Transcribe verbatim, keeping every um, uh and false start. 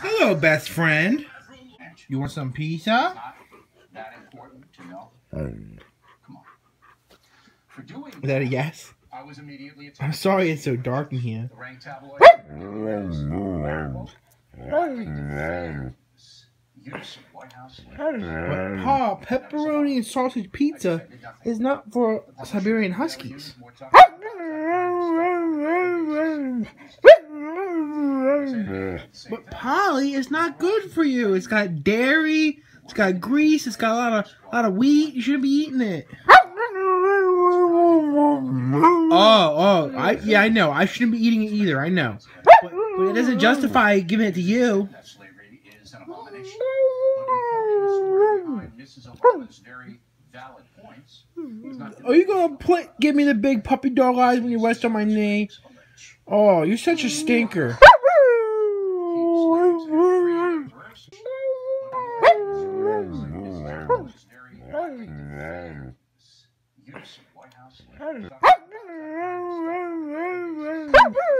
Hello, best friend. You want some pizza? That important to know. Um, Come on. For doing is that a yes? I was immediately I'm sorry it's so dark in here. Paul, pepperoni and sausage pizza is not for Siberian Huskies. But Polly, it's not good for you. It's got dairy. It's got grease. It's got a lot of a lot of wheat. You shouldn't be eating it. Oh, oh, I, yeah, I know. I shouldn't be eating it either. I know, but, but it doesn't justify giving it to you. That slavery is an abomination. Very valid points. Are you gonna put give me the big puppy dog eyes when you rest on my knee? Oh, you're such a stinker. White House.